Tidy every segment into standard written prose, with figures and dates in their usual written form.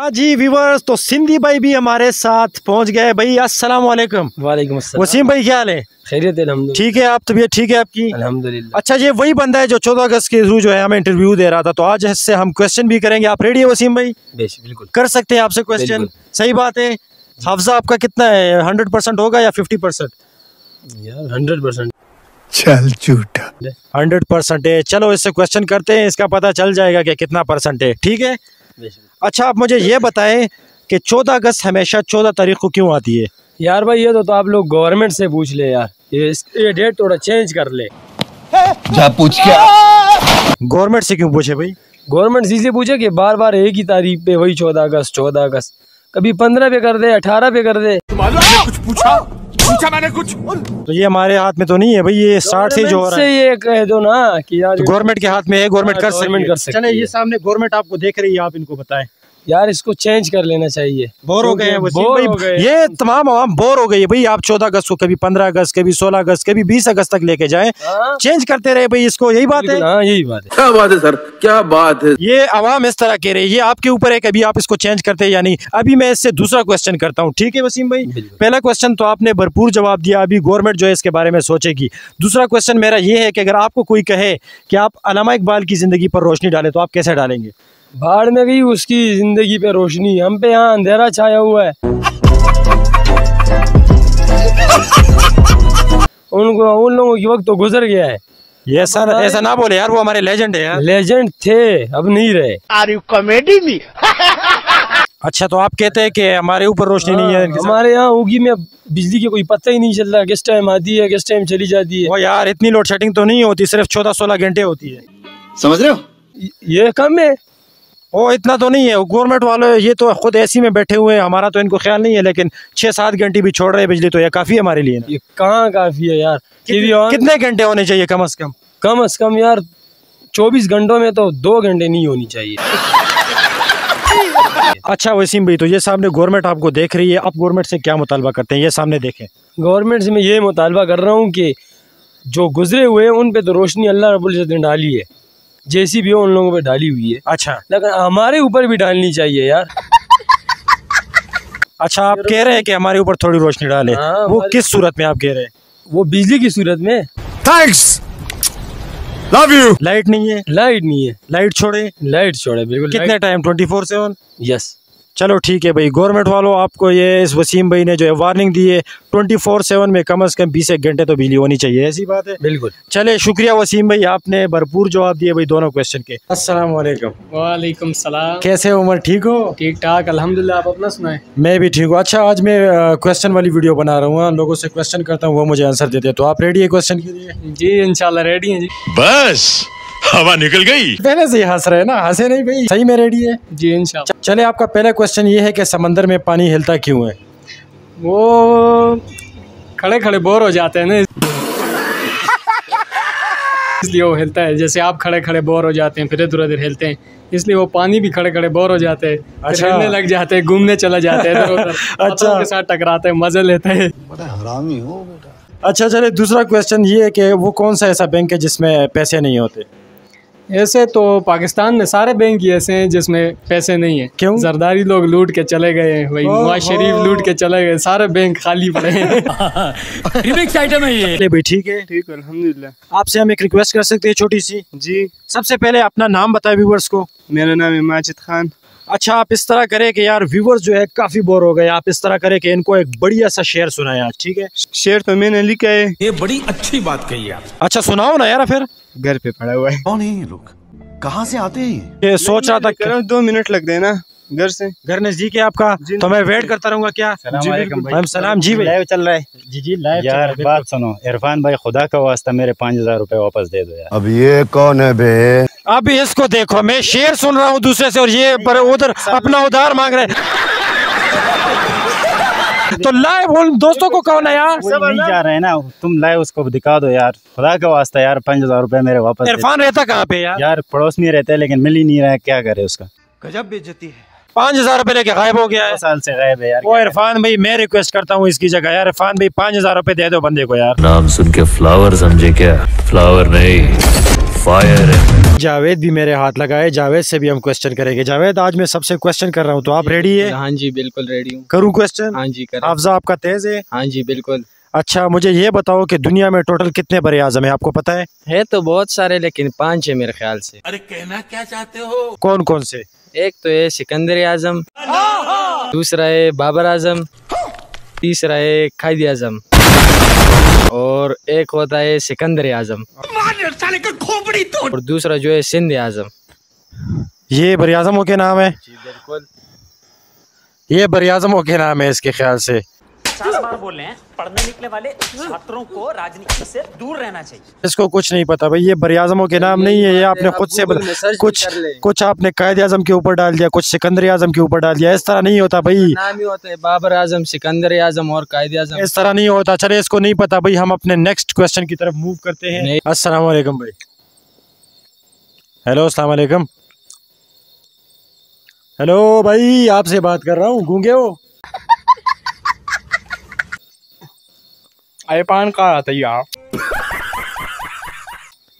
हाँ जी व्यूवर्स, तो सिंधी भाई भी हमारे साथ पहुंच गए। भाई अस्सलाम वालेकुम। वालेकुम अस्सलाम। वसीम भाई क्या हाल है? खैरियत है, अल्हम्दुलिल्लाह। ठीक है, आप तबीयत ठीक है आपकी? अल्हम्दुलिल्लाह। अच्छा, ये वही बंदा है जो 14 अगस्त के थ्रू जो है हमें इंटरव्यू दे रहा था, तो आज इससे हम क्वेश्चन भी करेंगे। आप रेडी है वसीम भाई? बिल्कुल कर सकते हैं आपसे क्वेश्चन। सही बात है। हफ्जा आपका कितना है, 100% होगा या 50%? यार 100%। चल झूठा। 100% है। चलो इससे क्वेश्चन करते हैं, इसका पता चल जाएगा कि कितना परसेंट है। ठीक है। अच्छा, आप मुझे ये बताएं कि 14 अगस्त हमेशा 14 तारीख को क्यों आती है? यार भाई ये तो आप लोग गवर्नमेंट से पूछ ले यार, ये डेट थोड़ा चेंज कर ले। जा पूछ क्या? गवर्नमेंट से क्यों पूछे भाई? गवर्नमेंट इसीलिए पूछे कि बार बार एक ही तारीख पे वही 14 अगस्त 14 अगस्त, कभी 15 पे कर दे, 18 पे कर दे। कुछ पूछा मैंने कुछ? तो ये हमारे हाथ में तो नहीं है भाई, ये 60 से जो हो रहा है। ये कह दो ना कि यार गवर्नमेंट के हाथ में है, गवर्नमेंट कर सकती है। चले, ये सामने गवर्नमेंट आपको देख रही है, आप इनको बताएं। यार इसको चेंज कर लेना चाहिए, बोर हो गए हैं। ये तमाम आवाम बोर हो गई है भाई। आप 14 अगस्त को कभी 15 अगस्त, कभी 16 अगस्त, कभी 20 अगस्त तक लेके जाएं, चेंज करते रहे भाई इसको। यही बात है। हाँ यही बात है। क्या बात है सर, क्या बात है। ये आवाम इस तरह कह रही है, ये आपके ऊपर है कभी आप इसको चेंज करते या नहीं। अभी मैं इससे दूसरा क्वेश्चन करता हूँ। ठीक है वसीम भाई, पहला क्वेश्चन तो आपने भरपूर जवाब दिया, अभी गवर्नमेंट जो है इसके बारे में सोचेगी। दूसरा क्वेश्चन मेरा ये है कि अगर आपको कोई कहे कि आप अल्लामा इकबाल की जिंदगी पर रोशनी डालें, तो आप कैसे डालेंगे? बाढ़ में गई उसकी जिंदगी पे रोशनी, हम पे यहाँ अंधेरा छाया हुआ है। उनको उन लोगों की वक्त तो गुजर गया है। ये सर ऐसा ना बोले यार, वो हमारे लेजेंड है यार। लेजेंड थे, अब नहीं रहे। Are you comedy me? अच्छा, तो आप कहते हैं कि हमारे ऊपर रोशनी नहीं है। हमारे यहाँ उगी में बिजली के कोई पता ही नहीं चल रहा, किस टाइम आती है किस टाइम चली जाती है। वो यार इतनी लोड शेडिंग तो नहीं होती, सिर्फ 14-16 घंटे होती है, समझ रहे हो? ये कम है, वो इतना तो नहीं है। गवर्नमेंट वाले ये तो खुद एसी में बैठे हुए हैं, हमारा तो इनको ख्याल नहीं है, लेकिन 6-7 घंटे भी छोड़ रहे हैं बिजली, तो ये काफ़ी है हमारे लिए। ये कहाँ काफ़ी है यार, कितने घंटे होने चाहिए कम से कम? कम से कम यार 24 घंटों में तो 2 घंटे नहीं होनी चाहिए। अच्छा वसीम भाई, तो ये सामने गवर्नमेंट आपको देख रही है, आप गवर्नमेंट से क्या मुतालबा करते हैं? ये सामने देखें। गवर्नमेंट से मैं ये मुतालबा कर रहा हूँ कि जो गुजरे हुए हैं उन पर तो रोशनी अल्लाह रब्बुल इज्जत ने डाली है, जैसी भी हो उन लोगों पे डाली हुई है। अच्छा, लेकिन हमारे ऊपर भी डालनी चाहिए यार। अच्छा, आप कह रहे हैं कि हमारे ऊपर थोड़ी रोशनी डाले। वो किस सूरत में आप कह रहे हैं? वो बिजली की सूरत में। Thanks, love you. लाइट नहीं है, लाइट नहीं है, लाइट छोड़े, लाइट छोड़े, बिल्कुल। कितने टाइम, 24/7? यस। चलो ठीक है भाई, गवर्नमेंट वालों आपको ये इस वसीम भाई ने जो है वार्निंग दी है, 24/7 में कम से कम 20 घंटे तो बिजली होनी चाहिए। ऐसी बात है, बिल्कुल। चले, शुक्रिया वसीम भाई, आपने भरपूर जवाब दिए भाई दोनों क्वेश्चन के। अस्सलाम वालेकुम। वालेकुम सलाम। कैसे हो उमर, ठीक हो? ठीक ठाक अल्हम्दुलिल्लाह, आप अपना सुनाएं। मैं भी ठीक हूँ। अच्छा, आज मैं क्वेश्चन वाली वीडियो बना रहा हूँ, लोगों से क्वेश्चन करता हूँ, वो मुझे आंसर देते हैं। तो आप रेडी है क्वेश्चन के लिए? जी इंशाल्लाह रेडी है जी। बस हवा निकल गई। पहले से ही हंस रहे ना, हंसे नहीं भाई, सही में रेडी है जी इंशाल्लाह। चले, आपका पहला क्वेश्चन ये है कि समंदर में पानी हिलता क्यों है? वो खड़े खड़े बोर हो जाते हैं ना, इसलिए वो हिलता है। जैसे आप खड़े खड़े बोर हो जाते हैं फिर इधर उधर हिलते हैं, इसलिए वो पानी भी खड़े खड़े बोर हो जाते हैं। अच्छा। हिलने लग जाते हैं, घूमने चला जाते हैं इधर उधर। अच्छा, के साथ टकराते हैं, मजे लेते हैं। बड़ा हरामी हो बेटा। अच्छा चले, दूसरा क्वेश्चन ये है कि वो कौन सा ऐसा बैंक है जिसमें पैसे नहीं होते? ऐसे तो पाकिस्तान में सारे बैंक ही ऐसे हैं जिसमें पैसे नहीं है। क्यों? जरदारी लोग लूट के चले गए, वही नवाज शरीफ लूट के चले गए, सारे बैंक खाली पड़े हैं। आइटम है ये भाई। ठीक है, ठीक है अल्हम्दुलिल्लाह। आपसे हम एक रिक्वेस्ट कर सकते हैं छोटी सी? जी। सबसे पहले अपना नाम बताए व्यूवर्स को। मेरा नाम है माजिद खान। अच्छा, आप इस तरह करें कि यार व्यूवर्स जो है काफी बोर हो गए, आप इस तरह करें कि इनको एक बढ़िया सा शेर सुनाएं आज। ठीक है, शेर तो मैंने लिखा है। ये बड़ी अच्छी बात कही है। अच्छा सुनाओ ना यार। फिर घर पे पड़ा हुआ है। कौन है ये लोग, कहाँ से आते हैं? ये सोच रहा था कि 2 मिनट लग देना, घर से घर नजदीक है आपका, तो मैं वेट करता रहूंगा। क्या सलाम जी, लाइव चल रहा है जी। जी लाइव। यार बात सुनो इरफान भाई, खुदा का वास्ता मेरे 5000 रुपए वापस दे दो यार। अब ये कौन है बे? अब इसको देखो, मैं शेर सुन रहा हूँ दूसरे से और ये उधर अपना उधार मांग रहे हैं। तो लाइव उन दोस्तों को कहो ना यार, नहीं जा रहे हैं ना तुम, लाइव उसको दिखा दो यार, खुदा का वास्ता यार। 5000 रुपए मेरे वापस। इरफान रहता कहाँ पे यार? यार पड़ोस में रहता है, लेकिन मिल ही नहीं रहा, क्या करे उसका। गजब बेइज्जती है। 5000 रुपए लेके गायब हो गया है, 2 साल से गायब है यार। वो इरफान भाई, मैं रिक्वेस्ट करता हूँ इसकी जगह यार, इरफान भाई 5000 रुपए दे दो बंदे को यार। नाम सुन के फ्लावर समझे क्या? फ्लावर नहीं, फायर है। जावेद भी मेरे हाथ लगाए, जावेद से भी हम क्वेश्चन करेंगे। जावेद, आज मैं सबसे क्वेश्चन कर रहा हूँ, तो आप रेडी है? हाँ जी बिल्कुल रेडी हूँ। करूँ क्वेश्चन? हाँ जी करें। अफजा आपका तेज है? हाँ जी बिल्कुल। अच्छा, मुझे ये बताओ कि दुनिया में टोटल कितने बड़े आजम है, आपको पता है? है तो बहुत सारे, लेकिन 5 है मेरे ख्याल से। अरे कहना क्या चाहते हो? कौन कौन से? एक तो है सिकंदर आजम, दूसरा है बाबर आजम, तीसरा है क़ायदे आजम और एक होता है सिकंदर आजम और दूसरा जो है सिंध आजम। ये बड़े आजमों के नाम है। जी बिल्कुल, ये बड़े आजमों के नाम है। इसके ख्याल से 50 बार बोल रहे हैं, पढ़ने निकले वाले छात्रों को राजनीति से दूर रहना चाहिए। इसको कुछ नहीं पता भाई, ये बड़े आजमों के नाम नहीं है, ये आपने खुद से कुछ आपने क़ायदे आजम के ऊपर डाल दिया, कुछ सिकंदर आजम के ऊपर डाल दिया। इस तरह नहीं होता भाई, नाम ही होता है बाबर आजम, सिकंदर आजम और क़ायदे आजम, इस तरह नहीं होता। चले, इसको नहीं पता भाई, हम अपने नेक्स्ट क्वेश्चन की तरफ मूव करते हैं। अस्सलाम वालेकुम भाई। हेलो अस्सलाम वालेकुम। हेलो भाई, आपसे बात कर रहा हूँ, गूंगे हो? अरे पान कहाँ रहते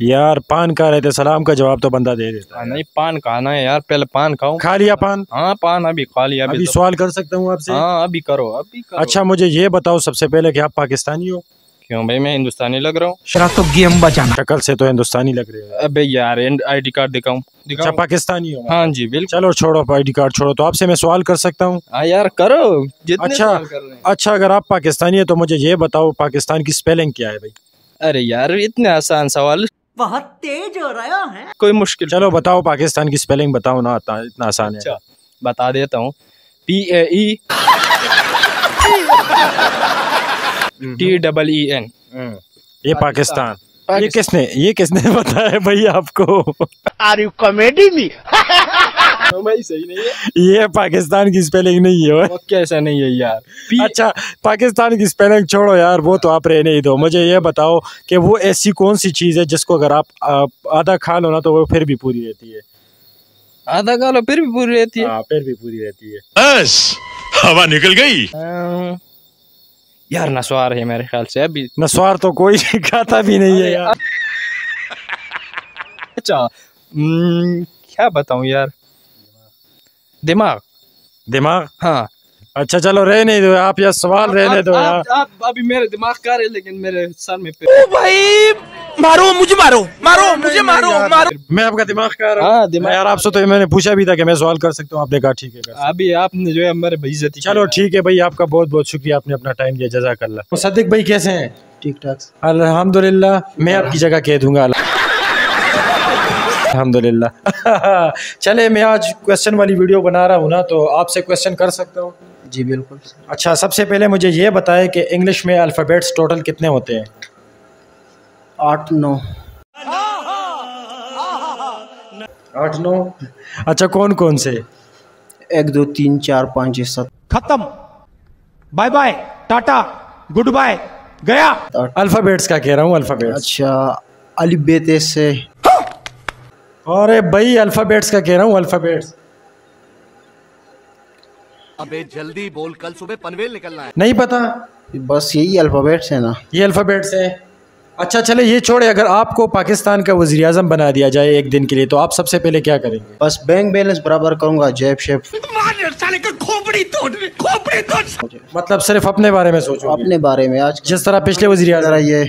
यार, पान कहाँ रहते? सलाम का जवाब तो बंदा दे देता है। नहीं पान खाना है यार, पहले पान खाओ। खा लिया पान? हाँ पान अभी खा लिया। अभी सवाल कर सकता हूँ आपसे? हाँ अभी करो, अभी करो। अच्छा मुझे ये बताओ सबसे पहले कि आप पाकिस्तानी हो? क्यों भाई, मैं हिंदुस्तानी लग रहा हूँ। शराब तो गेम बचाना, शक्ल से तो हिंदुस्तानी लग रहे हो। अबे यार ID कार्ड दिखाऊँ? अच्छा पाकिस्तानी हो? हाँ जी बिल्कुल। चलो छोड़ो ID कार्ड छोड़ो, तो आपसे मैं सवाल कर सकता हूँ? हाँ यार करो, जितने सवाल कर रहे हैं। अच्छा अगर आप पाकिस्तानी है तो मुझे ये बताओ पाकिस्तान की स्पेलिंग क्या है भाई? अरे यार इतने आसान सवाल, बहुत तेज हो रहा है, कोई मुश्किल। चलो बताओ पाकिस्तान की स्पेलिंग बताओ ना, इतना आसान है। बता देता हूँ, PAETEEN। ये पाकिस्तान। ये किसने बताया भाई आपको? Are you comedy me? भाई सही नहीं है, ये पाकिस्तान की स्पेलिंग नहीं है। वो कैसा नहीं है यार? अच्छा पाकिस्तान की स्पेलिंग छोड़ो यार, वो तो आप रहने ही दो। मुझे ये बताओ कि वो ऐसी कौन सी चीज़ है जिसको अगर आप आधा खा लो ना तो वो फिर भी पूरी रहती है? आधा खा लो फिर भी पूरी रहती है? हाँ फिर भी पूरी रहती है। बस हवा निकल गई यार। नस्वार है मेरे ख्याल से। अभी नस्वार तो कोई खाता भी नहीं है यार। अच्छा क्या बताऊं यार, दिमाग। दिमाग? हाँ। अच्छा चलो रहने दो आप, या सवाल रहने दो यार। आप अभी मेरे दिमाग का रहे, लेकिन मेरे सर में ओ भाई मारो, मुझे मारो, मारो मुझे, मारो मारो। मैं आपका दिमाग का रहा हूँ दिमाग यार। आपसे तो मैंने पूछा भी था कि मैं सवाल कर सकता हूँ, आपने कहा ठीक है। अभी आपने जो है मेरे बेइज्जती। चलो ठीक है भाई, आपका बहुत बहुत शुक्रिया, आपने अपना टाइम दिया, जज़ाकल्लाह। मुसद्दिक भाई कैसे हैं? ठीक ठाक अल्हम्दुलिल्लाह। मैं आपकी जगह कह दूंगा अल्हम्दुलिल्लाह। चले, मैं आज क्वेश्चन वाली वीडियो बना रहा हूँ ना, तो आपसे क्वेश्चन कर सकता हूँ? जी बिल्कुल। अच्छा सबसे पहले मुझे ये बताएं कि इंग्लिश में अल्फ़ाबेट्स टोटल कितने होते हैं? 8-9। अच्छा कौन कौन से? 1 2 3 4 5 6 7। खत्म, bye bye, tata, good bye, गया। अल्फ़ाबेट्स का कह रहा हूँ, अल्फ़ाबेट। अच्छा अलिबेते से। अरे भाई अल्फ़ाबेट्स का कह रहा हूँ, अल्फ़ाबेट्स। अबे जल्दी बोल, कल सुबह पनवेल निकलना है। नहीं पता, बस यही अल्फ़ाबेट्स है ना, ये अल्फ़ाबेट्स है। अच्छा चले ये छोड़े, अगर आपको पाकिस्तान का वज़ीर आज़म बना दिया जाए एक दिन के लिए, तो आप सबसे पहले क्या करेंगे? बस बैंक बैलेंस बराबर करूंगा, जेब शेब। मतलब सिर्फ अपने बारे में सोचो? अपने बारे में। आज जिस तरह पिछले वज़ीर आज़म ये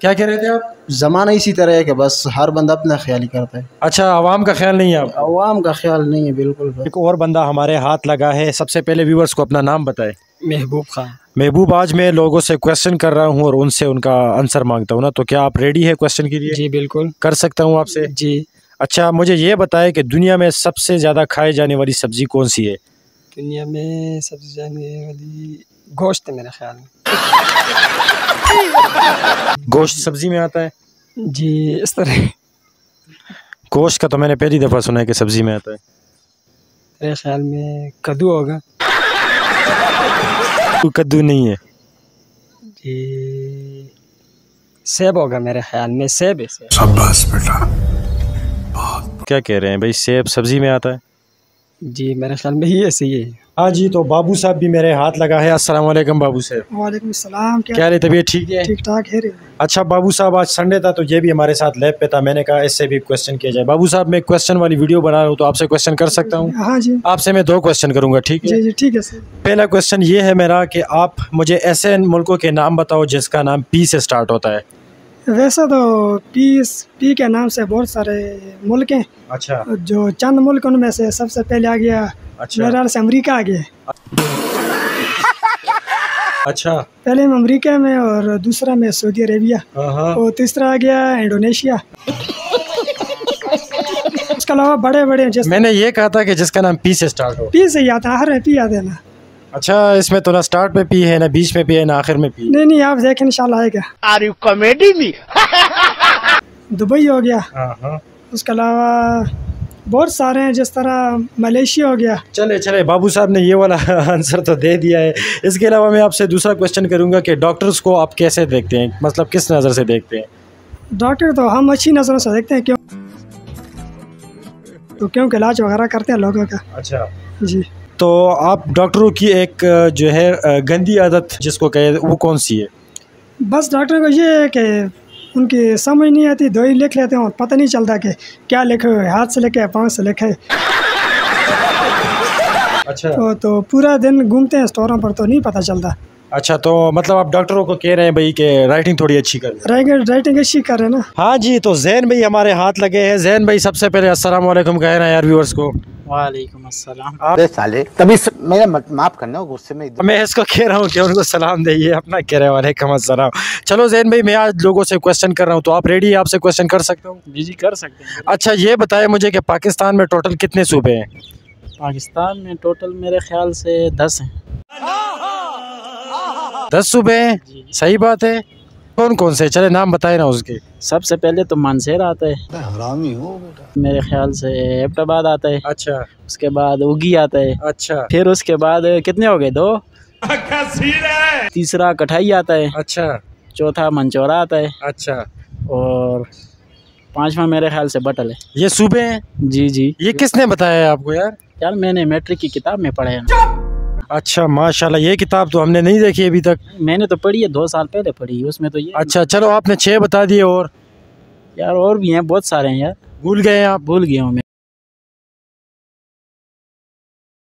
क्या कह रहे थे आप? ज़माना इसी तरह है कि बस हर बंदा अपना ख्याल ही करता है। अच्छा आवाम का ख्याल नहीं है आप? आवाम का ख्याल नहीं है बिल्कुल। एक और बंदा हमारे हाथ लगा है, सबसे पहले व्यूवर्स को अपना नाम बताए। महबूब खान। महबूब, आज मैं लोगों से क्वेश्चन कर रहा हूँ और उनसे उनका आंसर मांगता हूँ ना, तो क्या आप रेडी है क्वेश्चन के लिए? जी बिल्कुल। कर सकता हूँ आपसे? जी। अच्छा मुझे ये बताए कि दुनिया में सबसे ज़्यादा खाए जाने वाली सब्ज़ी कौन सी है? दुनिया में सबसे जाने वाली गोश्त है मेरे ख्याल में। गोश्त सब्जी में आता है? जी इस तरह। गोश्त का तो मैंने पहली दफ़ा सुना है कि सब्जी में आता है। मेरे ख्याल में कद्दू होगा। कद्दू नहीं है जी, सेब होगा मेरे ख्याल में। सेब है। सेब। शाबाश बेटा, क्या कह रहे हैं भाई, सेब सब्जी में आता है? जी मेरे ख्याल में ही ऐसे ही है। हाँ जी, तो बाबू साहब भी मेरे हाथ लगा है। अस्सलाम वालेकुम बाबू साहब। वालेकुम सलाम। क्या रे तबीयत ठीक है? ठीक ठाक है। अच्छा बाबू साहब, आज संडे था तो ये भी हमारे साथ लैब पे था, मैंने कहा इससे भी क्वेश्चन किया जाए। बाबू साहब मैं क्वेश्चन वाली वीडियो बना रहा हूँ, तो आपसे क्वेश्चन कर सकता हूँ? हाँ जी। आपसे मैं दो क्वेश्चन करूँगा, ठीक है? जी जी ठीक है सर। पहला क्वेश्चन ये है मेरा कि आप मुझे ऐसे मुल्कों के नाम बताओ जिसका नाम पी से स्टार्ट होता है। वैसे तो पी के नाम से बहुत सारे मुल्क हैं। अच्छा। जो चंद मुल्क उनमें से सबसे पहले आ गया। अच्छा। मेरे ख्याल से अमरीका आ गया। अच्छा। पहले में अमरीका में और दूसरा में सऊदी अरेबिया और तीसरा आ गया इंडोनेशिया। उसके अलावा बड़े बड़े जैसे मैंने ये कहा था कि जिसका नाम पी से स्टार्ट हो। पी से ही आता, हर पी याद है ना। अच्छा, इसमें तो ना स्टार्ट में पी है, ना बीच में पी है, ना आखिर में पी। नहीं नहीं, आप देखें इंशाल्लाह आएगा। Are you comedy me? Dubai हो गया, उसके अलावा बहुत सारे हैं, जिस तरह मलेशिया हो गया। चले चले, बाबू साहब ने ये वाला आंसर तो दे दिया है। इसके अलावा मैं आपसे दूसरा क्वेश्चन करूँगा कि डॉक्टर्स को आप कैसे देखते हैं, मतलब किस नज़र से देखते हैं? डॉक्टर तो हम अच्छी नज़रों से देखते हैं, क्योंकि इलाज वगैरह करते हैं लोगों का। अच्छा जी। तो आप डॉक्टरों की एक जो है गंदी आदत जिसको कहे, वो कौन सी है? बस डॉक्टर को ये है कि उनकी समझ नहीं आती, दवाई लिख लेते हैं और पता नहीं चलता कि क्या लिखे हुए, हाथ से लिखे पाँव से लिखे। अच्छा। तो पूरा दिन घूमते हैं स्टोरों पर, तो नहीं पता चलता। अच्छा, तो मतलब आप डॉक्टरों को कह रहे हैं भाई कि राइटिंग थोड़ी अच्छी कर रहे, राइटिंग अच्छी कर रहे ना। हाँ जी, तो जैन भाई हमारे हाथ लगे हैं। जैन भाई सबसे पहले अस्सलाम वालेकुम कह रहे हैं यार व्यूअर्स को। वालेकुम अस्सलाम। अरे साले, तभी मेरा माफ करना, गुस्से में मैं इसको कह रहा हूँ कि उनको सलाम दीजिए अपना, कह रहे वालेकुम अस्सलाम। चलो जैन भाई, मैं आज लोगों से क्वेश्चन कर रहा हूँ, तो आप रेडी है? आपसे क्वेश्चन कर सकता हूँ? जी जी कर सकते हैं। अच्छा, ये बताएं मुझे कि पाकिस्तान में टोटल कितने सूबे हैं? पाकिस्तान में टोटल मेरे ख्याल से 10 हैं। 10 सूबे हैं, सही बात है। कौन कौन से? चले नाम बताए ना उसके। सबसे पहले तो मानसेर आता है, हरामी हो बेटा। मेरे ख्याल से एबटाबाद आता है। अच्छा। उसके बाद उगी आता है। अच्छा। फिर उसके बाद कितने हो गए? 2। तीसरा कठाई आता है। अच्छा। चौथा मंचोरा आता है। अच्छा। और 5वां मेरे ख्याल से बटल है। ये सूबे हैं। जी जी। ये किसने बताया है आपको? यार यार मैंने मैट्रिक की किताब में पढ़ा है। अच्छा माशाल्लाह, ये किताब तो हमने नहीं देखी अभी तक। मैंने तो पढ़ी है, 2 साल पहले पढ़ी है, उसमें तो ये। अच्छा चलो, आपने 6 बता दिए और यार और भी हैं, बहुत सारे हैं यार, भूल गए आप। भूल गया हूँ मैं।